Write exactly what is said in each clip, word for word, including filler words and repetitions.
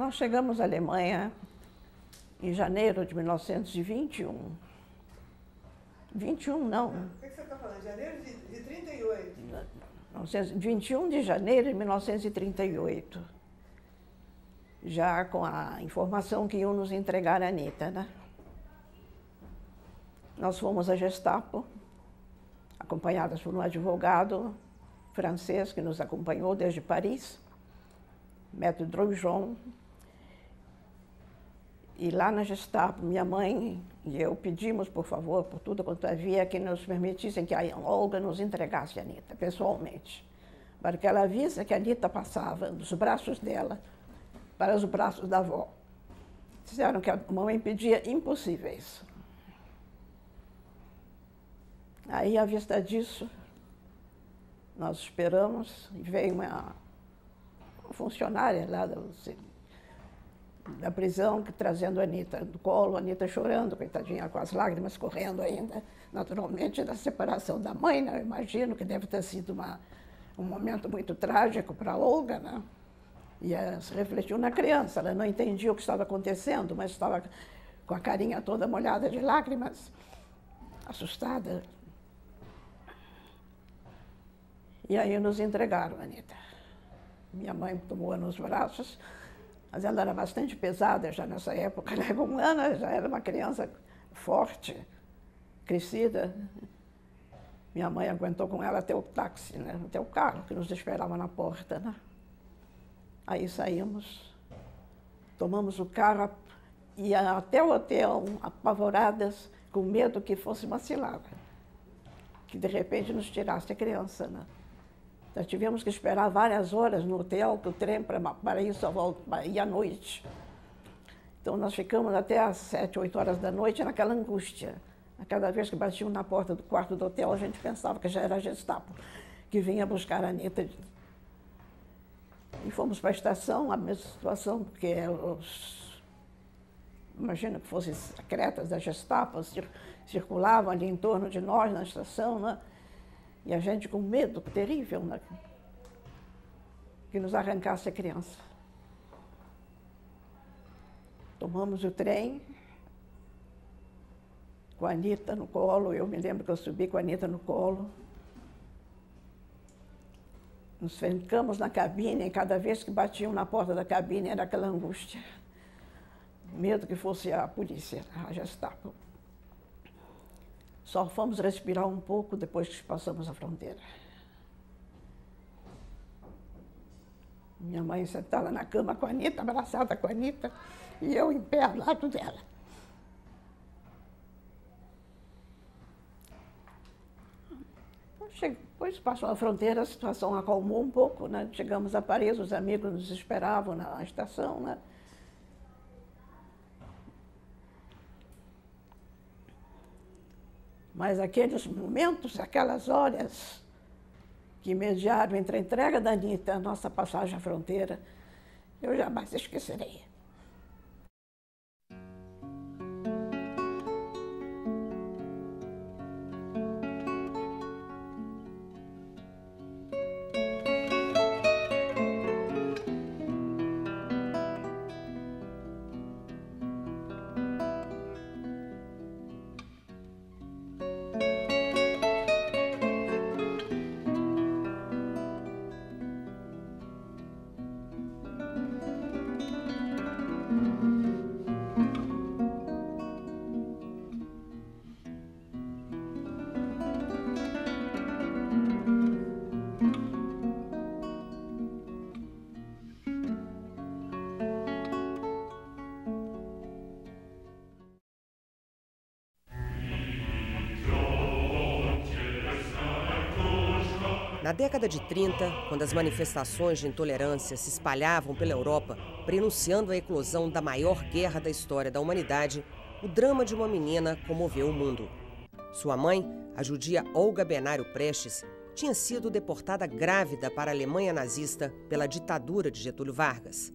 Nós chegamos à Alemanha em janeiro de mil novecentos e vinte e um. vinte e um não. O que você está falando? Janeiro de, de trinta e oito? vinte e um de janeiro de mil novecentos e trinta e oito. Já com a informação que iam nos entregar a Anita, né? Nós fomos à Gestapo, acompanhadas por um advogado francês que nos acompanhou desde Paris, Método Droujon. E lá na Gestapo, minha mãe e eu pedimos, por favor, por tudo quanto havia, que nos permitissem que a Olga nos entregasse a Anita, pessoalmente, para que ela visse que a Anita passava dos braços dela para os braços da avó. Disseram que a mamãe pedia impossíveis. Aí, à vista disso, nós esperamos e veio uma funcionária lá da da prisão, que, trazendo a Anita do colo, a Anita chorando, coitadinha, com as lágrimas correndo ainda, naturalmente, da separação da mãe, né? Eu imagino que deve ter sido uma, um momento muito trágico para a Olga, né? E ela se refletiu na criança, ela não entendia o que estava acontecendo, mas estava com a carinha toda molhada de lágrimas, assustada. E aí nos entregaram a Anita. Minha mãe tomou-a nos braços, mas ela era bastante pesada já nessa época, né? Com Ana já era uma criança forte, crescida. Minha mãe aguentou com ela até o táxi, né? Até o carro que nos esperava na porta, né? Aí saímos, tomamos o carro e até o hotel, apavoradas, com medo que fosse uma cilada, que de repente nos tirasse a criança, né? Nós tivemos que esperar várias horas no hotel, que o trem para ir só volta, ia à noite. Então nós ficamos até às sete, oito horas da noite naquela angústia. A cada vez que batiam na porta do quarto do hotel, a gente pensava que já era a Gestapo, que vinha buscar a Anita. E fomos para a estação, a mesma situação, porque os... imagina que fossem secretas da Gestapo, circulavam ali em torno de nós na estação, né? E a gente com medo terrível, né? Que nos arrancasse a criança. Tomamos o trem com a Anita no colo. Eu me lembro que eu subi com a Anita no colo. Nos trancamos na cabine e cada vez que batiam na porta da cabine era aquela angústia. Medo que fosse a polícia, a Gestapo. Só fomos respirar um pouco depois que passamos a fronteira. Minha mãe sentada na cama com a Anita, abraçada com a Anita, e eu em pé ao lado dela. Depois passou a fronteira, a situação acalmou um pouco, né? Chegamos a Paris, os amigos nos esperavam na estação, né? Mas aqueles momentos, aquelas horas que mediaram entre a entrega da Anita e a nossa passagem à fronteira, eu jamais esquecerei. Na década de trinta, quando as manifestações de intolerância se espalhavam pela Europa, prenunciando a eclosão da maior guerra da história da humanidade, o drama de uma menina comoveu o mundo. Sua mãe, a judia Olga Benário Prestes, tinha sido deportada grávida para a Alemanha nazista pela ditadura de Getúlio Vargas.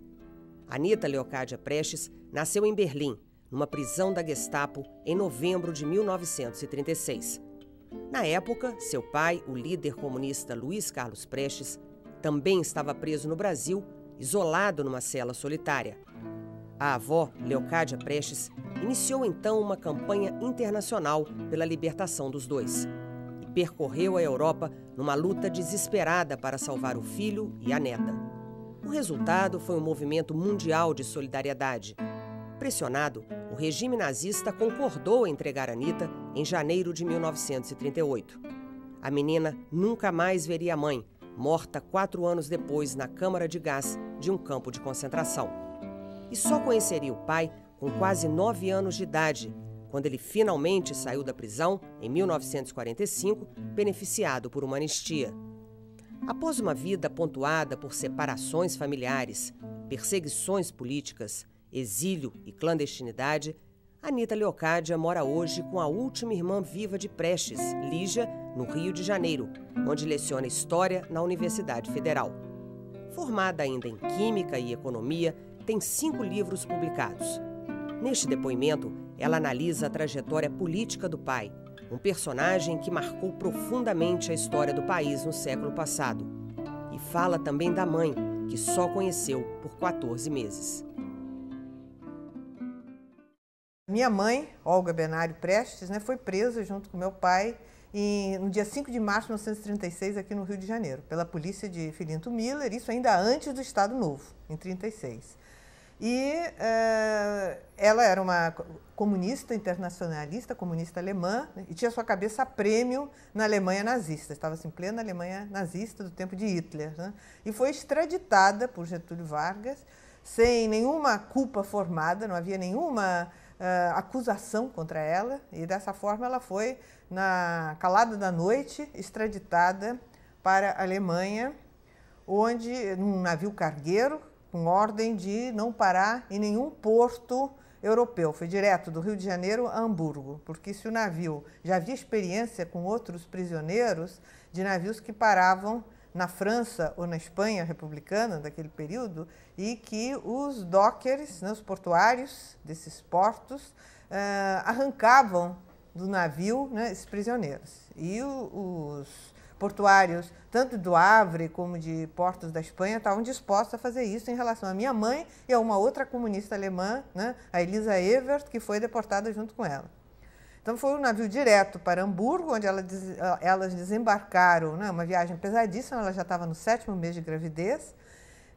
Anita Leocádia Prestes nasceu em Berlim, numa prisão da Gestapo, em novembro de mil novecentos e trinta e seis. Na época, seu pai, o líder comunista Luiz Carlos Prestes, também estava preso no Brasil isolado numa cela solitária. A avó, Leocádia Prestes, iniciou então uma campanha internacional pela libertação dos dois e percorreu a Europa numa luta desesperada para salvar o filho e a neta. O resultado foi um movimento mundial de solidariedade. Pressionado, o regime nazista concordou em entregar Anita em janeiro de mil novecentos e trinta e oito. A menina nunca mais veria a mãe, morta quatro anos depois na câmara de gás de um campo de concentração. E só conheceria o pai com quase nove anos de idade, quando ele finalmente saiu da prisão, em mil novecentos e quarenta e cinco, beneficiado por uma anistia. Após uma vida pontuada por separações familiares, perseguições políticas, exílio e clandestinidade, Anita Leocádia mora hoje com a última irmã viva de Prestes, Lígia, no Rio de Janeiro, onde leciona História na Universidade Federal. Formada ainda em Química e Economia, tem cinco livros publicados. Neste depoimento, ela analisa a trajetória política do pai, um personagem que marcou profundamente a história do país no século passado. E fala também da mãe, que só conheceu por quatorze meses. Minha mãe, Olga Benário Prestes, né, foi presa junto com meu pai em, no dia cinco de março de mil novecentos e trinta e seis, aqui no Rio de Janeiro, pela polícia de Filinto Miller, isso ainda antes do Estado Novo, em mil novecentos e trinta e seis. E uh, ela era uma comunista internacionalista, comunista alemã, né, e tinha sua cabeça a prêmio na Alemanha nazista. Estava assim, plena Alemanha nazista do tempo de Hitler, né, e foi extraditada por Getúlio Vargas, sem nenhuma culpa formada, não havia nenhuma... Uh, acusação contra ela, e dessa forma ela foi, na calada da noite, extraditada para a Alemanha, onde, num navio cargueiro, com ordem de não parar em nenhum porto europeu. Foi direto do Rio de Janeiro a Hamburgo, porque se o navio já havia experiência com outros prisioneiros de navios que paravam na França ou na Espanha republicana daquele período, e que os dockers, né, os portuários desses portos, uh, arrancavam do navio, né, esses prisioneiros. E o, os portuários, tanto do Havre como de portos da Espanha, estavam dispostos a fazer isso em relação à minha mãe e a uma outra comunista alemã, né, a Elisa Evert, que foi deportada junto com ela. Então, foi um navio direto para Hamburgo, onde ela, elas desembarcaram, né, uma viagem pesadíssima, ela já estava no sétimo mês de gravidez,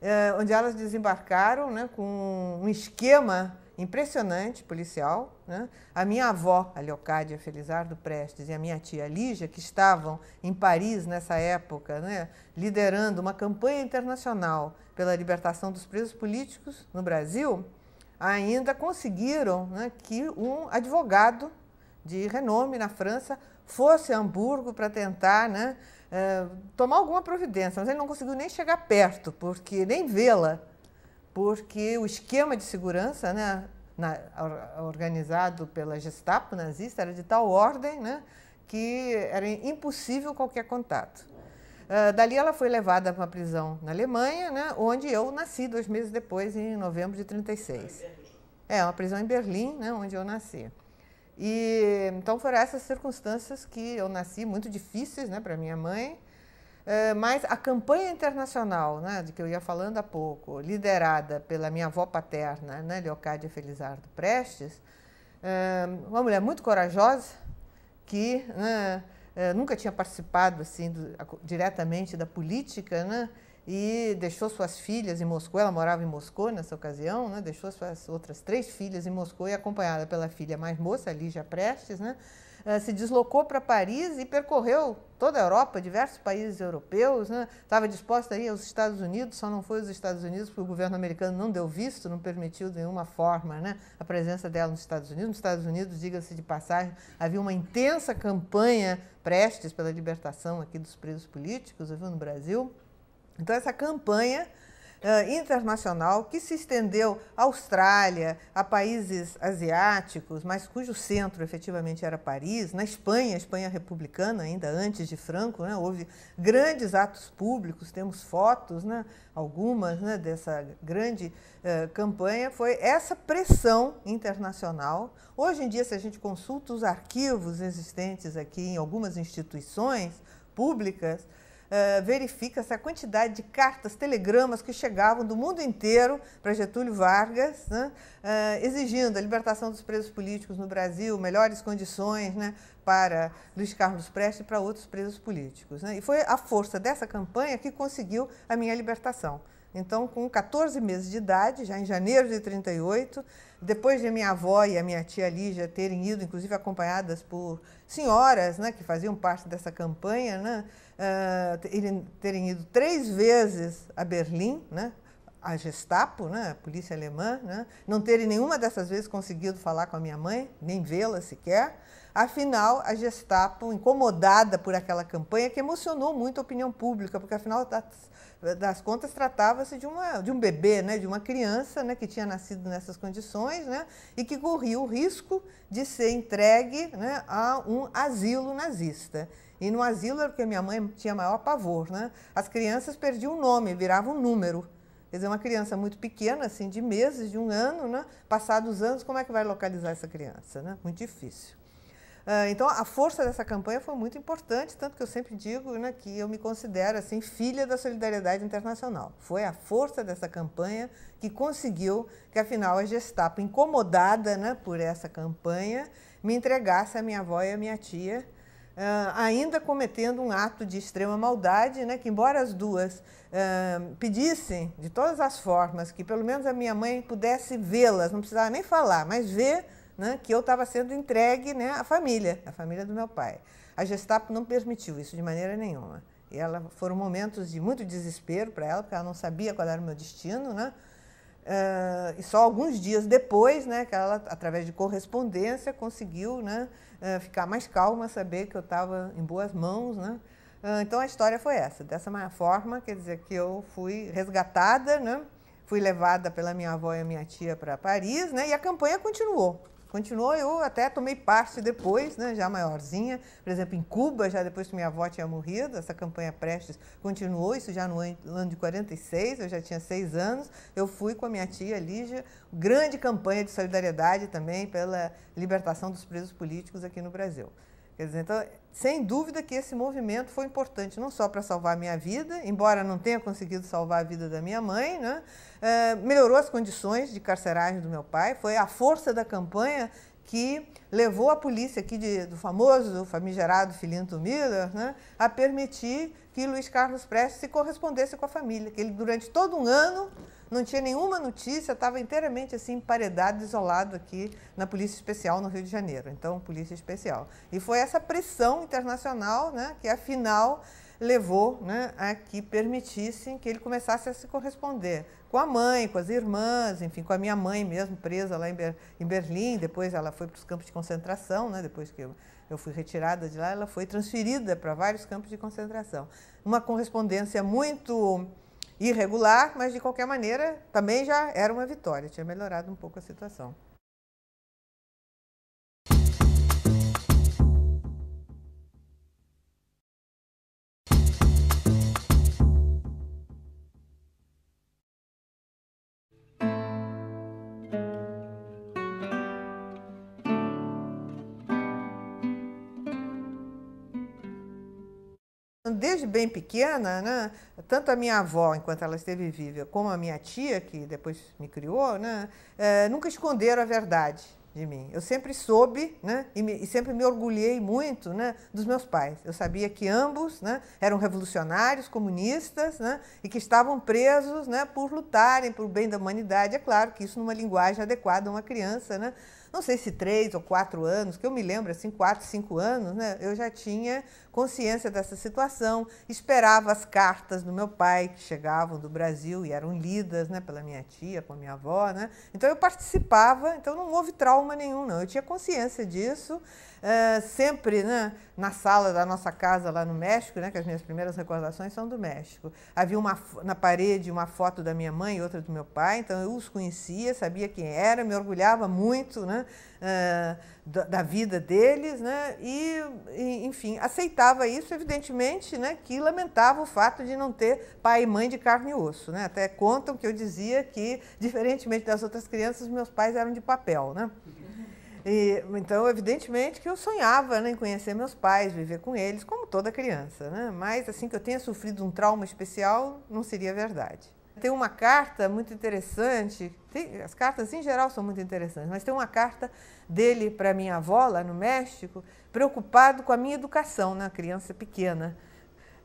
eh, onde elas desembarcaram, né, com um esquema impressionante policial. Né. A minha avó, a Leocádia Felizardo Prestes, e a minha tia Lígia, que estavam em Paris nessa época, né, liderando uma campanha internacional pela libertação dos presos políticos no Brasil, ainda conseguiram, né, que um advogado de renome na França fosse a Hamburgo para tentar, né, eh, tomar alguma providência, mas ele não conseguiu nem chegar perto, porque nem vê-la, porque o esquema de segurança, né, na, organizado pela Gestapo nazista era de tal ordem, né, que era impossível qualquer contato. Uh, dali ela foi levada para uma prisão na Alemanha, né, onde eu nasci dois meses depois, em novembro de trinta e seis. É, uma prisão em Berlim, né, onde eu nasci. E então foram essas circunstâncias que eu nasci, muito difíceis, né, para minha mãe, é, mas a campanha internacional, né, de que eu ia falando há pouco, liderada pela minha avó paterna, né, Leocádia Felizardo Prestes, é, uma mulher muito corajosa, que, né, é, nunca tinha participado assim, do, diretamente da política, né, e deixou suas filhas em Moscou, ela morava em Moscou nessa ocasião, né, deixou suas outras três filhas em Moscou e, acompanhada pela filha mais moça, Lígia Prestes, né, se deslocou para Paris e percorreu toda a Europa, diversos países europeus, né, estava disposta a ir aos Estados Unidos, só não foi aos Estados Unidos porque o governo americano não deu visto, não permitiu de nenhuma forma, né, a presença dela nos Estados Unidos. Nos Estados Unidos, diga-se de passagem, havia uma intensa campanha Prestes pela libertação aqui dos presos políticos, viu, no Brasil. Então, essa campanha uh, internacional que se estendeu à Austrália, a países asiáticos, mas cujo centro efetivamente era Paris, na Espanha, a Espanha republicana, ainda antes de Franco, né, houve grandes atos públicos, temos fotos, né, algumas, né, dessa grande uh, campanha, foi essa pressão internacional. Hoje em dia, se a gente consulta os arquivos existentes aqui em algumas instituições públicas, uh, verifica-se a quantidade de cartas, telegramas que chegavam do mundo inteiro para Getúlio Vargas, né, uh, exigindo a libertação dos presos políticos no Brasil, melhores condições, né, para Luiz Carlos Prestes e para outros presos políticos, né? E foi a força dessa campanha que conseguiu a minha libertação. Então, com quatorze meses de idade, já em janeiro de trinta e oito, depois de minha avó e a minha tia Lígia terem ido, inclusive acompanhadas por senhoras, né, que faziam parte dessa campanha, né, uh, terem ido três vezes a Berlim, né, a Gestapo, né, a polícia alemã, né, não terem nenhuma dessas vezes conseguido falar com a minha mãe, nem vê-la sequer. Afinal, a Gestapo, incomodada por aquela campanha, que emocionou muito a opinião pública, porque afinal das, das contas tratava-se de, uma, de um bebê, né, de uma criança, né, que tinha nascido nessas condições, né, e que corria o risco de ser entregue, né, a um asilo nazista. E no asilo era porque minha mãe tinha maior pavor, né? As crianças perdiam o nome, viravam um número. Quer dizer, uma criança muito pequena, assim, de meses, de um ano, né? Passados anos, como é que vai localizar essa criança, né? Muito difícil. Ah, então, a força dessa campanha foi muito importante, tanto que eu sempre digo, né, que eu me considero, assim, filha da solidariedade internacional. Foi a força dessa campanha que conseguiu que, afinal, a Gestapo, incomodada, né, por essa campanha, me entregasse a minha avó e a minha tia, Uh, ainda cometendo um ato de extrema maldade, né, que embora as duas uh, pedissem de todas as formas que pelo menos a minha mãe pudesse vê-las, não precisava nem falar, mas ver, né, que eu estava sendo entregue, né, à família, à família do meu pai. A Gestapo não permitiu isso de maneira nenhuma. E ela, foram momentos de muito desespero para ela, porque ela não sabia qual era o meu destino, né? Uh, e só alguns dias depois, né, que ela, através de correspondência, conseguiu, né, uh, ficar mais calma, saber que eu estava em boas mãos, né? Uh, então a história foi essa, dessa forma, quer dizer que eu fui resgatada, né, fui levada pela minha avó e a minha tia para Paris, né, e a campanha continuou. Continuou, eu até tomei parte depois, né, já maiorzinha, por exemplo, em Cuba, já depois que minha avó tinha morrido, essa campanha Prestes continuou, isso já no ano de quarenta e seis, eu já tinha seis anos, eu fui com a minha tia Lígia, grande campanha de solidariedade também pela libertação dos presos políticos aqui no Brasil. Quer dizer, então, sem dúvida que esse movimento foi importante, não só para salvar a minha vida, embora não tenha conseguido salvar a vida da minha mãe, né? Uh, melhorou as condições de carceragem do meu pai, foi a força da campanha que levou a polícia aqui de, do famoso, famigerado Filinto Miller, né, a permitir que Luiz Carlos Prestes se correspondesse com a família, que ele durante todo um ano não tinha nenhuma notícia, estava inteiramente assim emparedado, isolado aqui na Polícia Especial no Rio de Janeiro, então Polícia Especial. E foi essa pressão internacional, né, que afinal levou, né, a que permitissem que ele começasse a se corresponder com a mãe, com as irmãs, enfim, com a minha mãe mesmo, presa lá em, Ber em Berlim, depois ela foi para os campos de concentração, né, depois que eu, eu fui retirada de lá, ela foi transferida para vários campos de concentração. Uma correspondência muito irregular, mas de qualquer maneira também já era uma vitória, tinha melhorado um pouco a situação. Desde bem pequena, né, tanto a minha avó, enquanto ela esteve viva, como a minha tia, que depois me criou, né, é, nunca esconderam a verdade de mim. Eu sempre soube, né, e, me, e sempre me orgulhei muito, né, dos meus pais. Eu sabia que ambos, né, eram revolucionários, comunistas, né, e que estavam presos, né, por lutarem pelo bem da humanidade. É claro que isso numa linguagem adequada a uma criança, né? Não sei se três ou quatro anos, que eu me lembro, assim, quatro, cinco anos, né, eu já tinha consciência dessa situação, esperava as cartas do meu pai, que chegavam do Brasil e eram lidas, né, pela minha tia, com a minha avó, né, então eu participava, então não houve trauma nenhum, não, eu tinha consciência disso, uh, sempre, né, na sala da nossa casa lá no México, né, que as minhas primeiras recordações são do México, havia uma, na parede uma foto da minha mãe e outra do meu pai, então eu os conhecia, sabia quem era, me orgulhava muito, né, Uh, da, da vida deles, né, e, e, enfim, aceitava isso, evidentemente, né, que lamentava o fato de não ter pai e mãe de carne e osso, né, até contam que eu dizia que, diferentemente das outras crianças, meus pais eram de papel, né. E, então, evidentemente que eu sonhava, né, em conhecer meus pais, viver com eles, como toda criança, né? Mas assim que eu tenha sofrido um trauma especial, não seria verdade. Tem uma carta muito interessante, tem, as cartas em geral são muito interessantes, mas tem uma carta dele para minha avó lá no México, preocupado com a minha educação, né, criança pequena.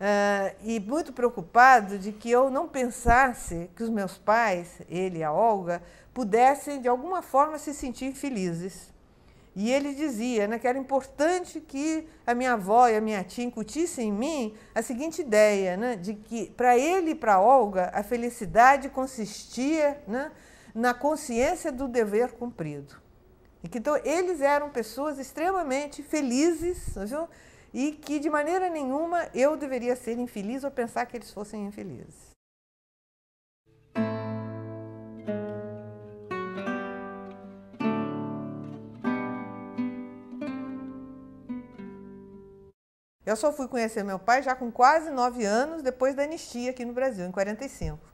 Uh, e muito preocupado de que eu não pensasse que os meus pais, ele e a Olga, pudessem de alguma forma se sentir felizes. E ele dizia, né, que era importante que a minha avó e a minha tia incutissem em mim a seguinte ideia, né, de que para ele e para a Olga a felicidade consistia, né, na consciência do dever cumprido. E que, então, eles eram pessoas extremamente felizes, viu? E que de maneira nenhuma eu deveria ser infeliz ou pensar que eles fossem infelizes. Eu só fui conhecer meu pai já com quase nove anos depois da anistia aqui no Brasil, em quarenta e cinco.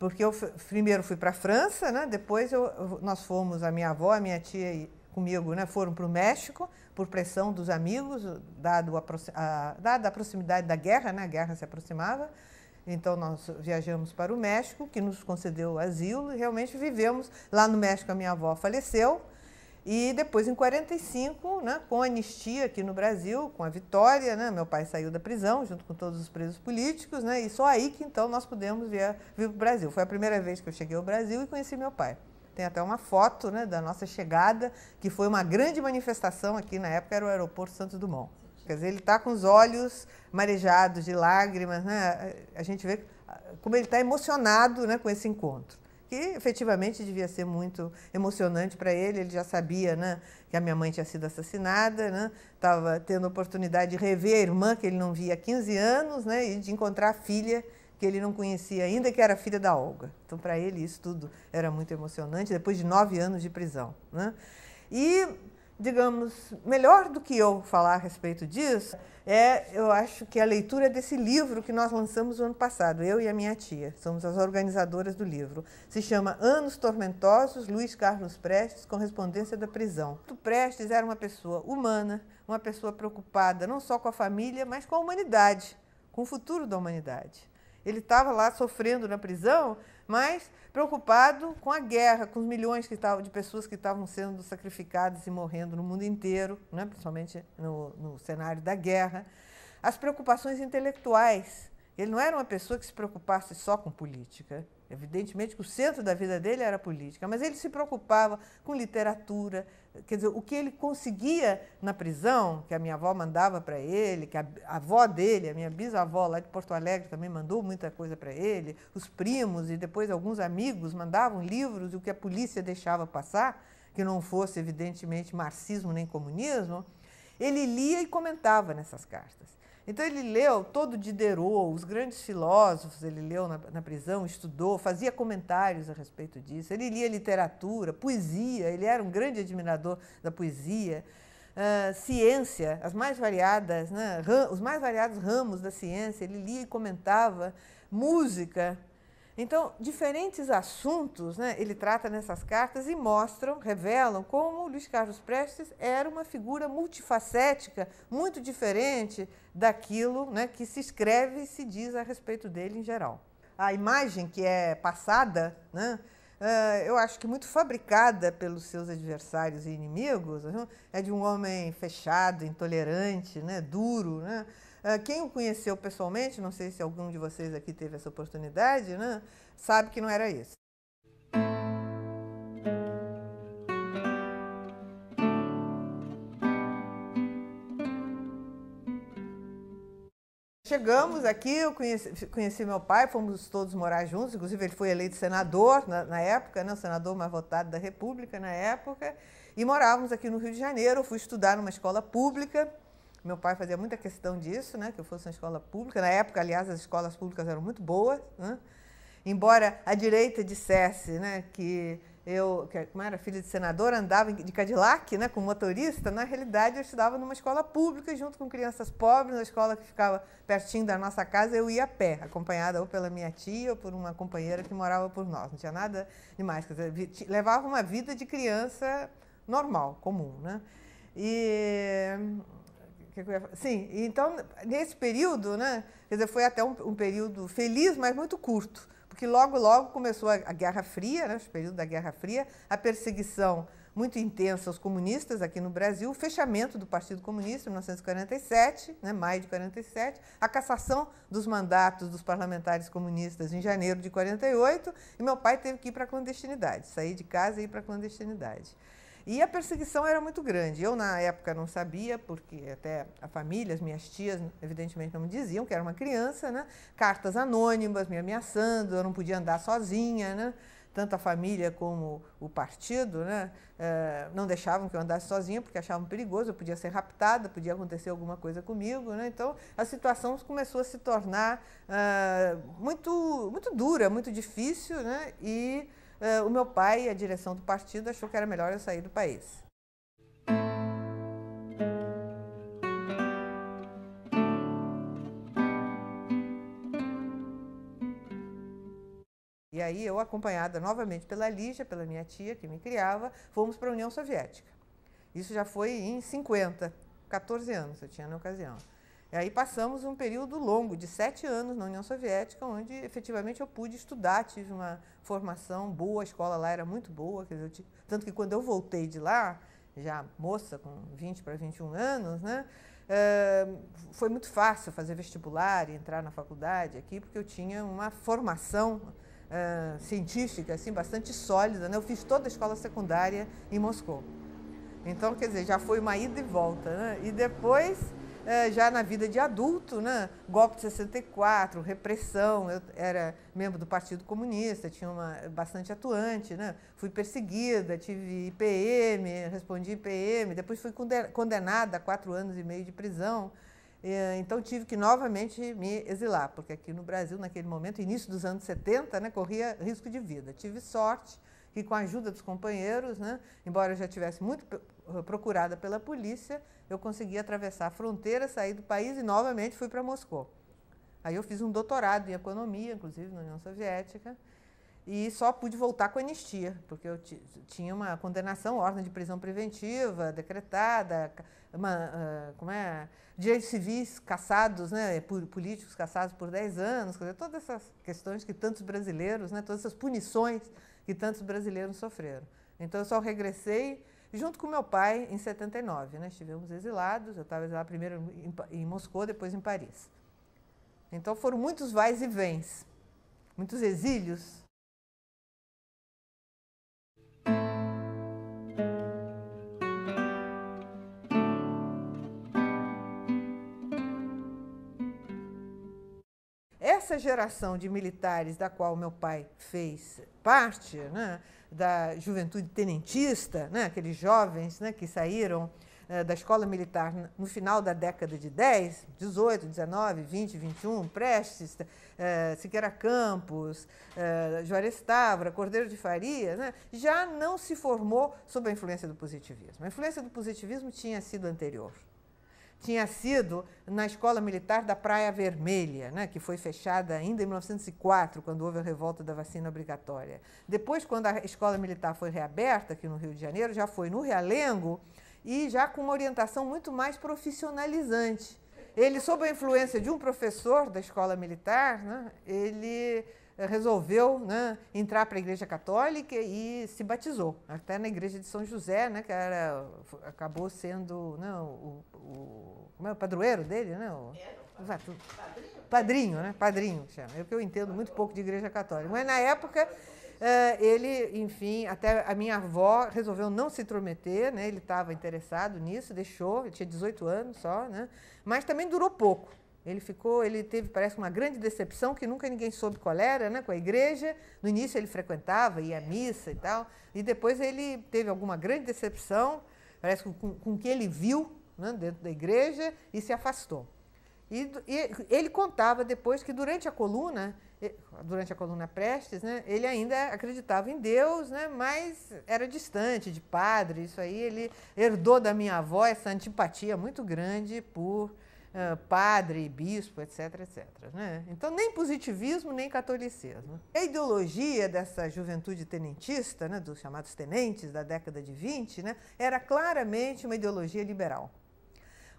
Porque eu primeiro fui para a França, né? Depois eu, nós fomos, a minha avó, a minha tia e comigo, né, foram para o México, por pressão dos amigos, dado a, a, dada a proximidade da guerra, né? A guerra se aproximava. Então nós viajamos para o México, que nos concedeu asilo, e realmente vivemos. Lá no México a minha avó faleceu. E depois, em quarenta e cinco, né, com a anistia aqui no Brasil, com a vitória, né, meu pai saiu da prisão junto com todos os presos políticos, né, e só aí que então nós pudemos vir, vir para o Brasil. Foi a primeira vez que eu cheguei ao Brasil e conheci meu pai. Tem até uma foto, né, da nossa chegada, que foi uma grande manifestação aqui na época, era o aeroporto Santos Dumont. Quer dizer, ele está com os olhos marejados de lágrimas, né, a gente vê como ele está emocionado, né, com esse encontro. Que efetivamente devia ser muito emocionante para ele, ele já sabia, né, que a minha mãe tinha sido assassinada, né, estava tendo a oportunidade de rever a irmã que ele não via há quinze anos, né, e de encontrar a filha que ele não conhecia ainda, que era filha da Olga. Então, para ele, isso tudo era muito emocionante, depois de nove anos de prisão, né? E, digamos, melhor do que eu falar a respeito disso, é, eu acho que a leitura desse livro que nós lançamos no ano passado, eu e a minha tia, somos as organizadoras do livro. Se chama Anos Tormentosos, Luiz Carlos Prestes, Correspondência da Prisão. O Prestes era uma pessoa humana, uma pessoa preocupada não só com a família, mas com a humanidade, com o futuro da humanidade. Ele estava lá sofrendo na prisão, mas preocupado com a guerra, com os milhões que tavam, de pessoas que estavam sendo sacrificadas e morrendo no mundo inteiro, né? Principalmente no, no cenário da guerra. As preocupações intelectuais. Ele não era uma pessoa que se preocupasse só com política. Evidentemente que o centro da vida dele era a política, mas ele se preocupava com literatura. Quer dizer, o que ele conseguia na prisão, que a minha avó mandava para ele, que a avó dele, a minha bisavó lá de Porto Alegre também mandou muita coisa para ele, os primos e depois alguns amigos mandavam livros e o que a polícia deixava passar, que não fosse evidentemente marxismo nem comunismo, ele lia e comentava nessas cartas. Então ele leu todo Diderot, os grandes filósofos, ele leu na, na prisão, estudou, fazia comentários a respeito disso. Ele lia literatura, poesia, ele era um grande admirador da poesia, uh, ciência, as mais variadas, né, ram, os mais variados ramos da ciência, ele lia e comentava, música. Então, diferentes assuntos, né, ele trata nessas cartas e mostram, revelam como Luiz Carlos Prestes era uma figura multifacética, muito diferente daquilo, né, que se escreve e se diz a respeito dele em geral. A imagem que é passada, né, eu acho que muito fabricada pelos seus adversários e inimigos, é de um homem fechado, intolerante, né, duro, né? Quem o conheceu pessoalmente, não sei se algum de vocês aqui teve essa oportunidade, né, sabe que não era isso. Chegamos aqui, eu conheci, conheci meu pai, fomos todos morar juntos, inclusive ele foi eleito senador na, na época, né, o senador mais votado da República na época, e morávamos aqui no Rio de Janeiro, eu fui estudar numa escola pública. Meu pai fazia muita questão disso, né, que eu fosse uma escola pública. Na época, aliás, as escolas públicas eram muito boas, né? Embora a direita dissesse, né, que eu, que, como era filha de senador, andava de Cadillac, né, com motorista, na realidade eu estudava numa escola pública junto com crianças pobres, na escola que ficava pertinho da nossa casa, eu ia a pé, acompanhada ou pela minha tia ou por uma companheira que morava por nós. Não tinha nada demais, quer dizer, levava uma vida de criança normal, comum, né? E... Sim, então, nesse período, né, quer dizer, foi até um, um período feliz, mas muito curto, porque logo, logo começou a, a Guerra Fria, né, o período da Guerra Fria, a perseguição muito intensa aos comunistas aqui no Brasil, o fechamento do Partido Comunista em mil novecentos e quarenta e sete, né, maio de quarenta e sete, a cassação dos mandatos dos parlamentares comunistas em janeiro de quarenta e oito, e meu pai teve que ir para a clandestinidade, sair de casa e ir para a clandestinidade. E a perseguição era muito grande. Eu, na época, não sabia, porque até a família, as minhas tias, evidentemente, não me diziam que era uma criança, né? Cartas anônimas me ameaçando, eu não podia andar sozinha, né? Tanto a família como o partido, né? Eh, não deixavam que eu andasse sozinha, porque achavam perigoso, eu podia ser raptada, podia acontecer alguma coisa comigo, né? Então, a situação começou a se tornar uh, muito, muito dura, muito difícil, né? E... Uh, o meu pai e a direção do partido achou que era melhor eu sair do país. E aí eu, acompanhada novamente pela Lígia, pela minha tia que me criava, fomos para a União Soviética. Isso já foi em cinquenta, quatorze anos eu tinha na ocasião. E aí passamos um período longo, de sete anos na União Soviética, onde efetivamente eu pude estudar, tive uma formação boa, a escola lá era muito boa, quer dizer, eu tive... tanto que quando eu voltei de lá, já moça, com vinte para vinte e um anos, né, uh, foi muito fácil fazer vestibular e entrar na faculdade aqui, porque eu tinha uma formação uh, científica assim, bastante sólida, né? Eu fiz toda a escola secundária em Moscou. Então, quer dizer, já foi uma ida e volta, né? E depois... já na vida de adulto, né? Golpe de sessenta e quatro, repressão, eu era membro do Partido Comunista, tinha uma bastante atuante, né? Fui perseguida, tive I P M, respondi I P M, depois fui condenada a quatro anos e meio de prisão, então tive que novamente me exilar, porque aqui no Brasil, naquele momento, início dos anos setenta, né? Corria risco de vida. Tive sorte que, com a ajuda dos companheiros, né? Embora eu já tivesse muito... procurada pela polícia, eu consegui atravessar a fronteira, sair do país e novamente fui para Moscou. Aí eu fiz um doutorado em economia, inclusive na União Soviética, e só pude voltar com anistia, porque eu tinha uma condenação, ordem de prisão preventiva, decretada, uma, uh, como é, direitos civis cassados, né, por, políticos cassados por dez anos, quer dizer, todas essas questões que tantos brasileiros, né, todas essas punições que tantos brasileiros sofreram. Então eu só regressei junto com meu pai, em setenta e nove, né? Estivemos exilados, eu estava exilada primeiro em Moscou, depois em Paris. Então foram muitos vais e vens, muitos exílios. Essa geração de militares da qual meu pai fez parte, né, da juventude tenentista, né, aqueles jovens, né, que saíram eh, da escola militar no final da década de dez, dezoito, dezenove, vinte, vinte e um, Prestes, eh, Siqueira Campos, eh, Juarez Tavra, Cordeiro de Farias, né, já não se formou sob a influência do positivismo. A influência do positivismo tinha sido anterior. Tinha sido na Escola Militar da Praia Vermelha, né, que foi fechada ainda em mil novecentos e quatro, quando houve a revolta da vacina obrigatória. Depois, quando a Escola Militar foi reaberta aqui no Rio de Janeiro, já foi no Realengo e já com uma orientação muito mais profissionalizante. Ele, sob a influência de um professor da Escola Militar, né, ele resolveu, né, entrar para a Igreja Católica e se batizou, até na Igreja de São José, né, que era, acabou sendo, né, o, o, como é, o padroeiro dele, né, o, era o padrinho, padrinho, né, padrinho, chama. É o que eu entendo muito pouco de Igreja Católica, mas na época ele, enfim, até a minha avó resolveu não se intrometer, né, ele estava interessado nisso, deixou, ele tinha dezoito anos só, né, mas também durou pouco. Ele ficou, ele teve, parece, uma grande decepção, que nunca ninguém soube qual era, né, com a igreja. No início ele frequentava, ia à missa e tal, e depois ele teve alguma grande decepção, parece, com, com o que ele viu, né, dentro da igreja, e se afastou. E, e ele contava depois que durante a coluna, durante a coluna Prestes, né, ele ainda acreditava em Deus, né, mas era distante de padre. Isso aí ele herdou da minha avó, essa antipatia muito grande por... uh, padre, bispo, etc, etcétera, né? Então, nem positivismo, nem catolicismo. A ideologia dessa juventude tenentista, né, dos chamados tenentes da década de vinte, né, era claramente uma ideologia liberal.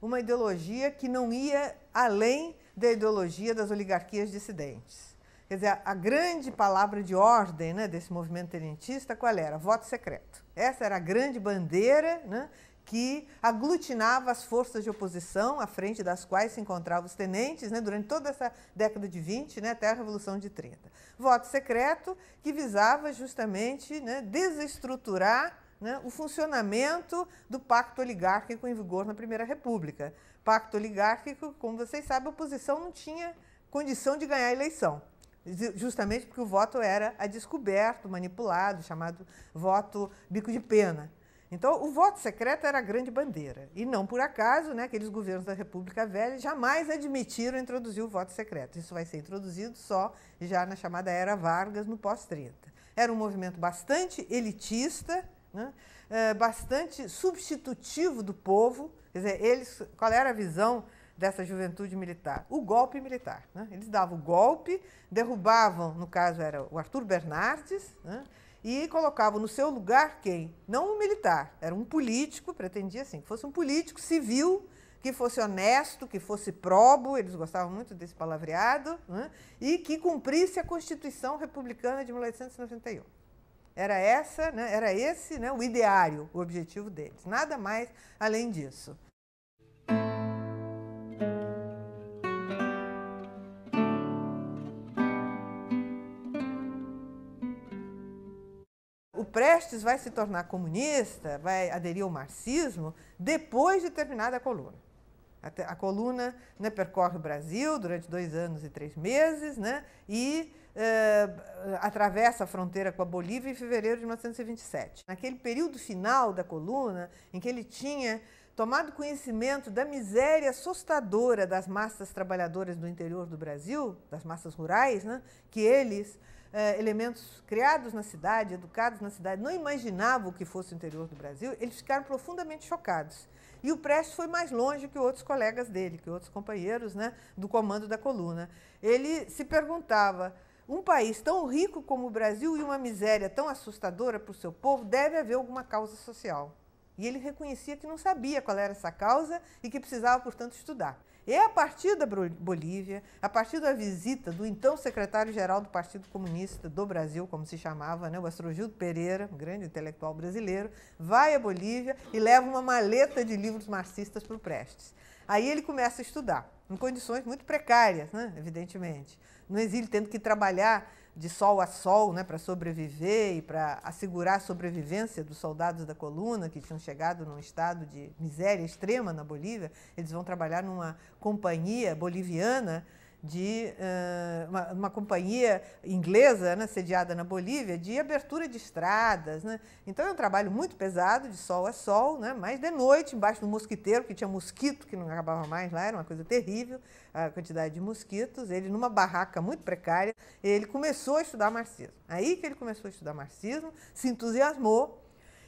Uma ideologia que não ia além da ideologia das oligarquias dissidentes. Quer dizer, a grande palavra de ordem, né, desse movimento tenentista, qual era? Voto secreto. Essa era a grande bandeira, né, que aglutinava as forças de oposição, à frente das quais se encontravam os tenentes, né, durante toda essa década de vinte, né, até a Revolução de trinta. Voto secreto que visava justamente, né, desestruturar, né, o funcionamento do pacto oligárquico em vigor na Primeira República. Pacto oligárquico, como vocês sabem, a oposição não tinha condição de ganhar a eleição. Justamente porque o voto era a descoberto, manipulado, chamado voto bico de pena. Então, o voto secreto era a grande bandeira. E não por acaso, né, aqueles governos da República Velha jamais admitiram introduzir o voto secreto. Isso vai ser introduzido só já na chamada Era Vargas, no pós-trinta. Era um movimento bastante elitista, né, bastante substitutivo do povo. Quer dizer, eles, qual era a visão dessa juventude militar? O golpe militar, né? Eles davam o golpe, derrubavam, no caso era o Arthur Bernardes, né? E colocavam no seu lugar quem? Não um militar, era um político, pretendia assim, que fosse um político civil, que fosse honesto, que fosse probo, eles gostavam muito desse palavreado, né? E que cumprisse a Constituição Republicana de mil oitocentos e noventa e um. Era essa, né? Era esse, né, o ideário, o objetivo deles, nada mais além disso. Prestes vai se tornar comunista, vai aderir ao marxismo, depois de terminada a coluna. A coluna, né, percorre o Brasil durante dois anos e três meses, né, e eh, atravessa a fronteira com a Bolívia em fevereiro de mil novecentos e vinte e sete. Naquele período final da coluna, em que ele tinha tomado conhecimento da miséria assustadora das massas trabalhadoras do interior do Brasil, das massas rurais, né, que eles... Uh, elementos criados na cidade, educados na cidade, não imaginavam o que fosse o interior do Brasil, eles ficaram profundamente chocados. E o Prestes foi mais longe que outros colegas dele, que outros companheiros, né, do comando da coluna. Ele se perguntava, um país tão rico como o Brasil e uma miséria tão assustadora para o seu povo, deve haver alguma causa social. E ele reconhecia que não sabia qual era essa causa e que precisava, portanto, estudar. E a partir da Bolívia, a partir da visita do então secretário-geral do Partido Comunista do Brasil, como se chamava, né, o Astrogildo Pereira, um grande intelectual brasileiro, vai à Bolívia e leva uma maleta de livros marxistas para o Prestes. Aí ele começa a estudar, em condições muito precárias, né, evidentemente. No exílio, tendo que trabalhar de sol a sol, né, para sobreviver e para assegurar a sobrevivência dos soldados da coluna, que tinham chegado num estado de miséria extrema na Bolívia. Eles vão trabalhar numa companhia boliviana, de uh, uma, uma companhia inglesa, né, sediada na Bolívia, de abertura de estradas, né? Então é um trabalho muito pesado, de sol a sol, né? Mas de noite, embaixo do mosquiteiro, que tinha mosquito que não acabava mais lá, era uma coisa terrível a quantidade de mosquitos. Ele, numa barraca muito precária, ele começou a estudar marxismo. Aí que ele começou a estudar marxismo, se entusiasmou.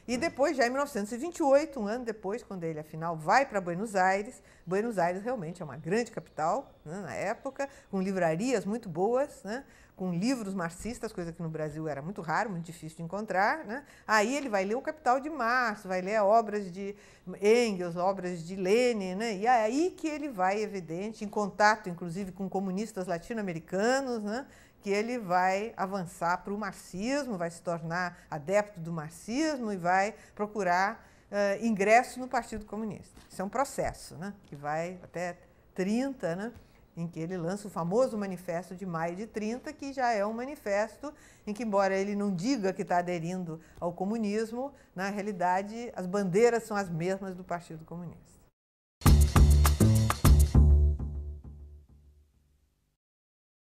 E depois, já em mil novecentos e vinte e oito, um ano depois, quando ele, afinal, vai para Buenos Aires, Buenos Aires realmente é uma grande capital, né, na época, com livrarias muito boas, né, com livros marxistas, coisa que no Brasil era muito raro, muito difícil de encontrar, né? Aí ele vai ler o Capital de Marx, vai ler obras de Engels, obras de Lenin, né? E é aí que ele vai, evidente, em contato, inclusive, com comunistas latino-americanos, né, que ele vai avançar para o marxismo, vai se tornar adepto do marxismo e vai procurar uh, ingresso no Partido Comunista. Isso é um processo, né, que vai até trinta, né, em que ele lança o famoso manifesto de maio de trinta, que já é um manifesto em que, embora ele não diga que está aderindo ao comunismo, na realidade as bandeiras são as mesmas do Partido Comunista.